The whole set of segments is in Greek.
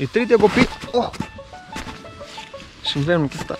И третия го пи... О! Ще вземем Никита.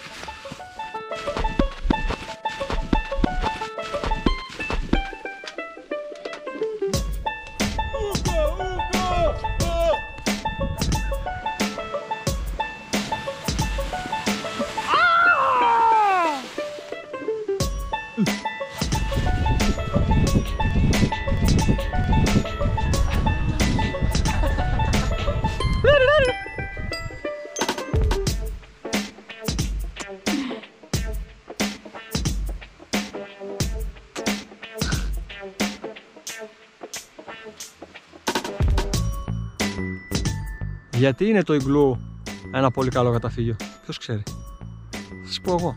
Γιατί είναι το Igloo ένα πολύ καλό καταφύγιο, ποιος ξέρει. Θα σας πω εγώ.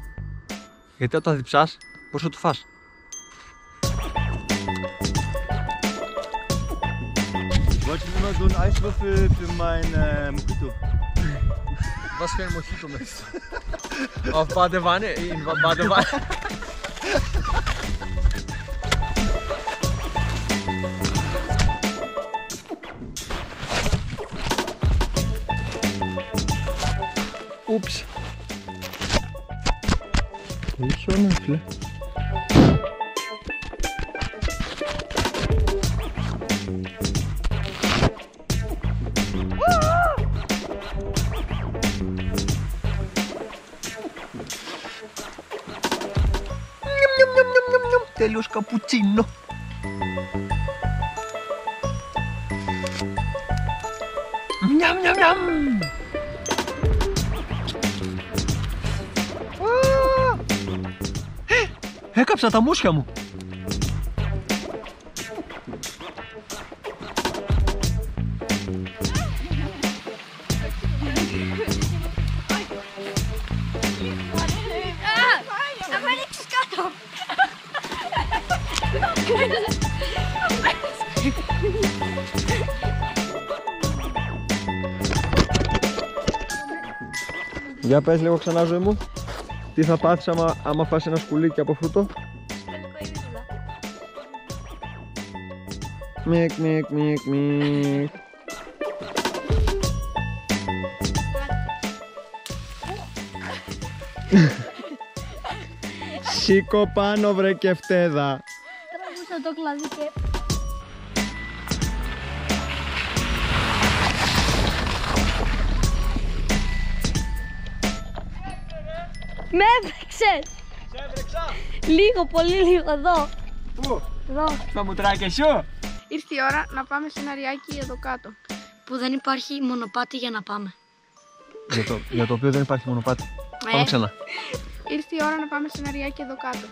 Γιατί όταν διψάς, μπορείς να το φας. Ich wollte immer so einen Eiswürfel für mein Mojito. Was für ein Mojito möchtest du? Auf Badewanne? In Badewanne? Ups. Ich schon nicht, ne? Τέλειος καπουτσίνο. Μιαμ, μιαμ, μιαμ. Έκαψα τα μούσια μου. Για πες λίγο ξανά, ζωή μου. Τι θα πάθεις άμα φας ένα σκουλίκι από φρούτο? Μικ, μικ, μικ, μικ. Σήκω πάνω, βρε κεφτέδα. Τραβούσα το κλαδί και... Με έβρεξες! Σε έβρεξα! Λίγο, πολύ λίγο, εδώ! Πού? Εδώ! Στα μουτράκια σου! Ήρθε η ώρα να πάμε σε ένα ριάκι εδώ κάτω, που δεν υπάρχει μονοπάτι για να πάμε. Για το οποίο δεν υπάρχει μονοπάτι. Πάμε ξανά. Ήρθε η ώρα να πάμε σε ένα ριάκι εδώ κάτω.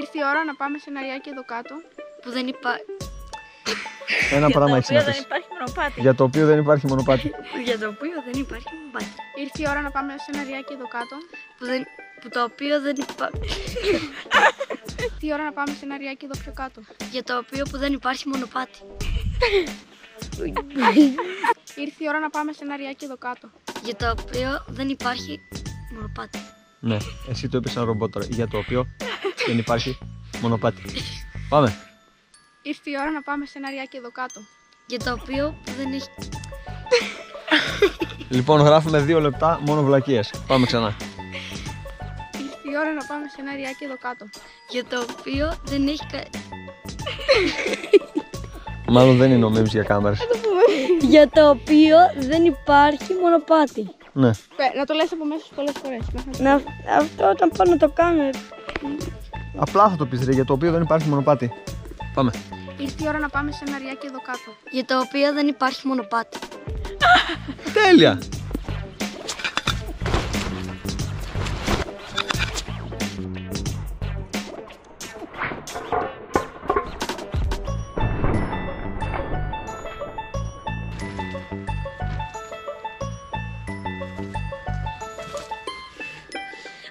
Ήρθε η ώρα να πάμε σε ένα ριάκι εδώ κάτω, που δεν υπάρχει... Ένα πράγμα έχεις να πεις. Για το οποίο δεν υπάρχει μονοπάτι. Για το οποίο δεν υπάρχει μονοπάτι. Ήρθε η ώρα να πάμε σε ένα ριάκι εδώ κάτω. Που το οποίο δεν υπάρχει. Ήρθε η ώρα να πάμε σε ένα ριάκι εδώ πιο κάτω. Για το οποίο που δεν υπάρχει μονοπάτι. Ήρθε η ώρα να πάμε σε ένα ριάκι εδώ κάτω. Για το οποίο δεν υπάρχει μονοπάτι. Ναι, εσύ το είπες σαν ρομπότ τώρα. Για το οποίο δεν υπάρχει μονοπάτι. Πάμε. Ήρθε η ώρα να πάμε σε ένα ριάκι εδώ κάτω. Για το οποίο δεν έχει... Λοιπόν, γράφουμε 2 λεπτά μόνο βλακίες. Πάμε ξανά. Ήρθε η ώρα να πάμε σε ένα ριάκι εδώ κάτω. Για το οποίο δεν έχει... Μάλλον δεν είναι ο memes για κάμερες. Για το οποίο δεν υπάρχει μονοπάτι. Ναι. Να το λες από μέσα πολλές φορές. Αυτό όταν πάω να το κάνω. Απλά θα το πεις, ρε, για το οποίο δεν υπάρχει μονοπάτι. Πάμε. Ήρθε η ώρα να πάμε σε ένα ριάκι εδώ κάτω. Για το οποίο δεν υπάρχει μονοπάτι. Τέλεια!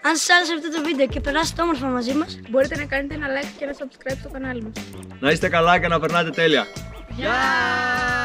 Αν σας άρεσε αυτό το βίντεο και περάσετε όμορφα μαζί μας, μπορείτε να κάνετε ένα like και ένα subscribe στο κανάλι μας. Να είστε καλά και να περνάτε τέλεια. Γεια!